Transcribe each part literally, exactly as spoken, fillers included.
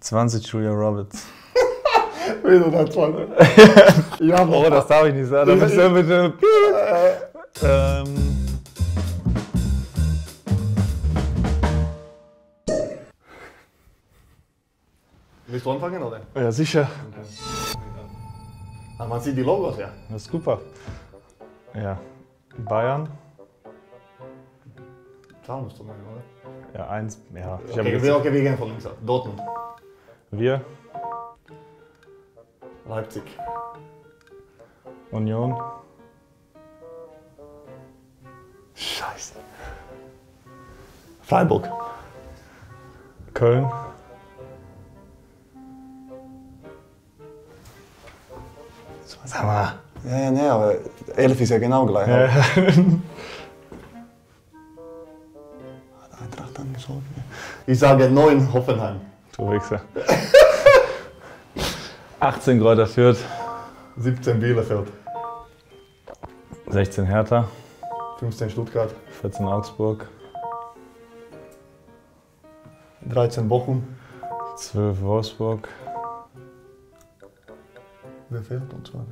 zwanzig Julia Roberts. Wieso da vorne? Ja, oh, das darf ich nicht sagen. Da bist du bitte. Ähm. Willst du anfangen, oder? Ja, sicher. Okay. Ah, man sieht die Logos, ja. Das ist super. Ja. Bayern. Klar musst du machen, oder? Ja, eins. Ja. Ich okay, okay, okay, wir gehen von links ab. Dortmund. Wir. Leipzig. Union. Scheiße. Freiburg. Köln. Sag mal. Ja, ja, nee, aber elf ist ja genau gleich. Ja. Hat Eintracht angeschaut. Ich sage neun Hoffenheim. Du Wichser. achtzehn Kräuter Fürth. siebzehn Bielefeld. sechzehn Hertha. fünfzehn Stuttgart. vierzehn Augsburg. dreizehn Bochum. zwölf Wolfsburg. Wer fehlt uns heute?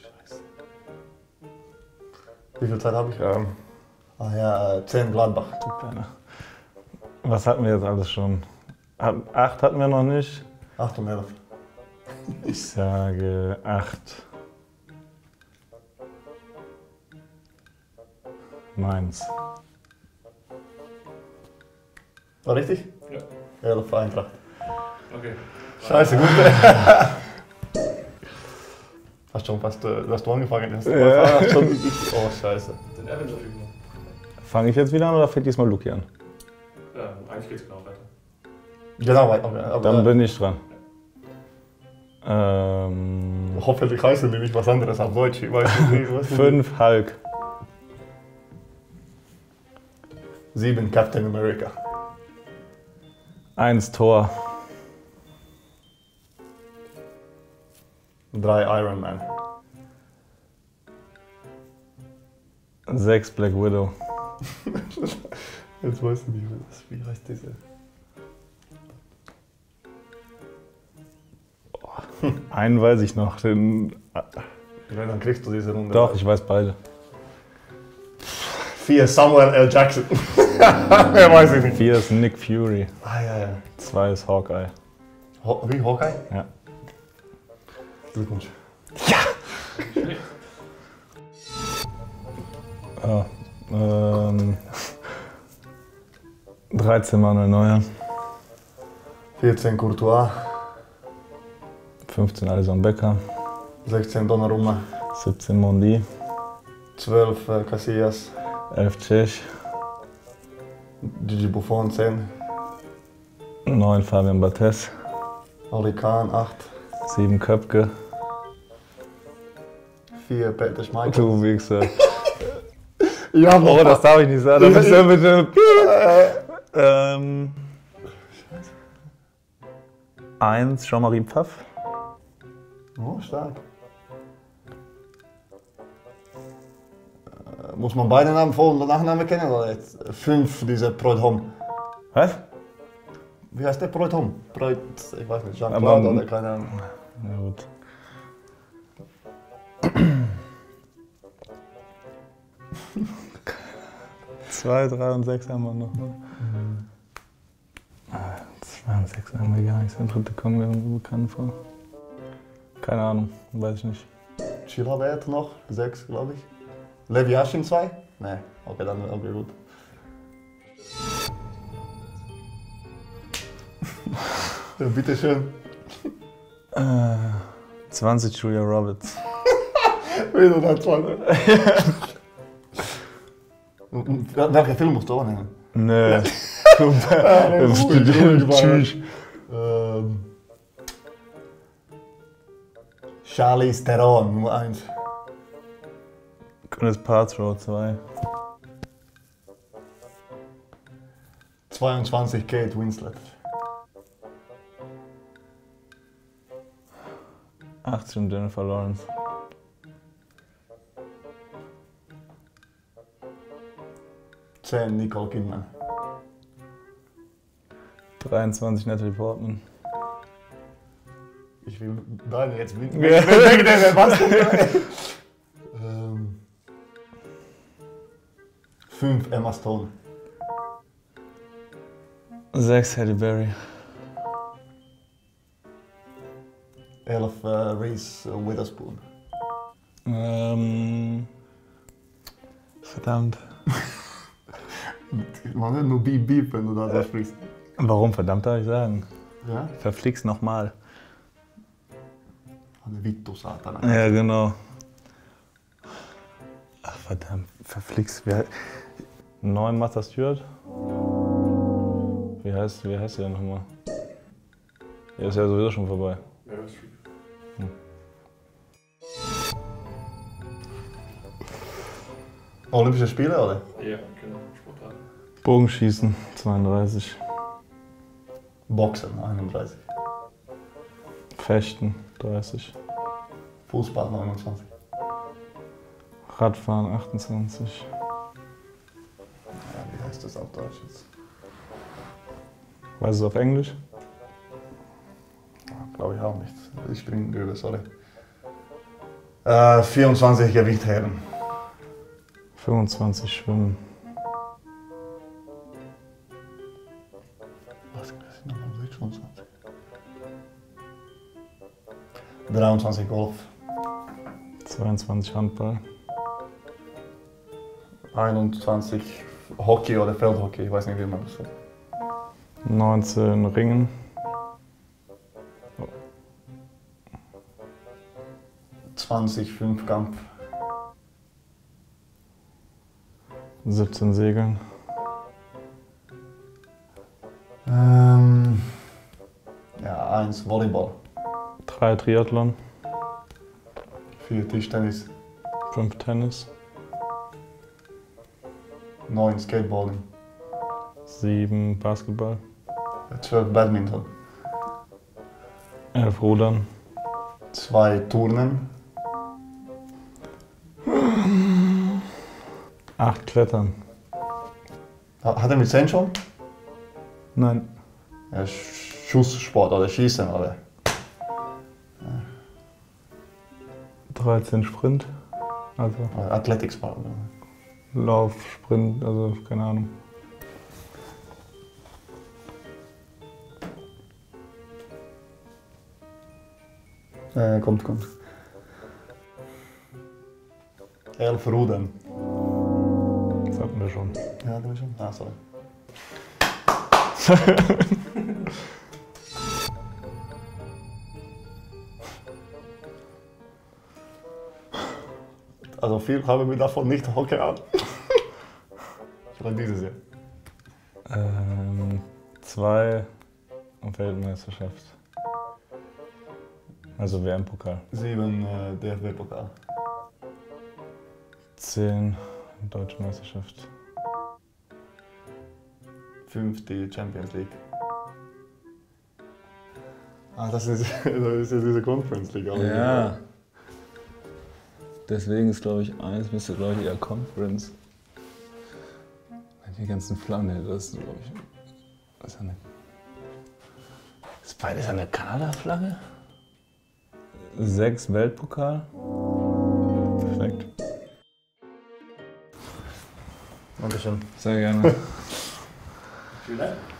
Scheiße. Wie viel Zeit habe ich? Ähm. Ah ja, zehn Gladbach. Was hatten wir jetzt alles schon? acht hatten wir noch nicht. acht und elf. Ich sage acht. Mainz. War richtig? Ja. elf Eintracht. Okay. Scheiße, gut. Hast schon fast, du hast angefangen. Hast du ja. Hast schon, oh, scheiße. Den Avenger üben. Fange ich jetzt wieder an oder fängt diesmal Luki an? Ja, eigentlich geht's genau weiter. Genau weiter. Okay, aber dann bin ich dran. Ja. Ähm, Hoffentlich heißen die nicht was anderes auf Deutsch. Ich weiß nicht, was fünf Hulk. sieben Captain America. eins Thor. drei Iron Man. sechs Black Widow. Jetzt weiß ich nicht, wie heißt diese? Oh, einen weiß ich noch. Den dann kriegst du diese Runde. Doch, ich weiß beide. vier Samuel L. Jackson. Mehr weiß ich nicht. vier ist Nick Fury. Ah, ja, ja. zwei ist Hawkeye. Ho wie, Hawkeye? Ja. Glückwunsch. Ja! Ja. Ähm, dreizehn Manuel Neuer. vierzehn Courtois. fünfzehn Alisson Becker. sechzehn Donnarumma. siebzehn Mondi. zwölf äh, Casillas. elf Czech. Gigi Buffon zehn. neun Fabian Bates. Oliver Kahn acht. sieben Köpke. vier Peter Schmeichel. Du Wichser. Ja, oh, das darf ich nicht sagen. Da bist du bitte. Ähm. eins Jean-Marie Pfaff. Oh, stark. Muss man beide Namen, Vor- und Nachnamen kennen oder jetzt? fünf, dieser Preudhomme. Was? Wie heißt der Preudhomme? Preud, ich weiß nicht, Jean-Claude oder keine Ahnung. Na gut. zwei, drei und sechs haben wir noch. Mhm. zwei und sechs haben wir gar nichts. Der dritte kommen wir irgendwie bekannt vor. Keine Ahnung, weiß ich nicht. Chila wäre jetzt noch, sechs glaube ich. Levi Hashim zwei? Nein, okay, dann okay, gut. Ja, bitteschön. Äh, zwanzig Julia Roberts. Wieso da vorne? Welcher Film musst du auch nehmen? Nee. Tschüss. ähm, Charlize Theron, Nummer eins. Gwyneth Paltrow zwei. zweiundzwanzig Kate Winslet. achtzehn Jennifer Lawrence. zehn Nicole Kidman. dreiundzwanzig Natalie Portman. Ich will deine jetzt winken. Ja. ähm, fünf Emma Stone. sechs Halle Berry. elf äh, Reese äh, Witherspoon. Ähm. Verdammt. Man wird nur beep beep, wenn du da so sprichst. Warum verdammt darf ich sagen? Ja? Verflixt nochmal. Vittu Satan. Ja, genau. Ach verdammt, verflixt. neun Martha Stewart. Wie heißt, wie heißt der nochmal? Der ist ja sowieso schon vorbei. Hm. Olympische Spiele, oder? Ja, genau. Sportart. Bogenschießen, zweiunddreißig. Boxen, einunddreißig. Fechten, dreißig. Fußball, neunundzwanzig. Radfahren, achtundzwanzig. Ja, wie heißt das auf Deutsch jetzt? Weißt du es auf Englisch? Glaube ich auch nicht. Ich bin übel, sorry. Äh, vierundzwanzig Gewichtheben. fünfundzwanzig Schwimmen. Was ist das nochmal? sechsundzwanzig. dreiundzwanzig Golf. zweiundzwanzig Handball. einundzwanzig Hockey oder Feldhockey, ich weiß nicht, wie man das sagt. neunzehn Ringen. zwanzig Fünfkampf. siebzehn Segeln. Ähm, ja, eins Volleyball. drei Triathlon. vier Tischtennis. fünf Tennis. neun Skateboarding. sieben Basketball. zwölf Badminton. elf Rudern. zwei Turnen. acht Klettern. Hat er mit zehn schon? Nein. Ja, Schusssport oder Schießen, oder? Ja. dreizehn Sprint. Also. Athletiksport. Lauf, Sprint, also keine Ahnung. Äh, kommt, kommt. elf Rudern. Das hatten wir schon. Ja, hatten wir schon. Ah, sorry. Also viel haben wir davon nicht Hockey an. Ich war dieses Jahr. Ähm, zwei Weltmeisterschaft. Also W M-Pokal. sieben äh, D F B-Pokal. zehn Deutsche Meisterschaft. fünf die Champions League. Ah, das ist, das ist ja diese Conference League. Auch ja. Nicht. Deswegen ist, glaube ich, eins müsste, glaube ich, eher Conference. Die ganzen Flammen hätte das, glaube ich. Was ist das denn? Ist beides eine Kanada-Flagge? sechs Weltpokal. Perfekt. Dankeschön. Sehr gerne. Vielen Dank.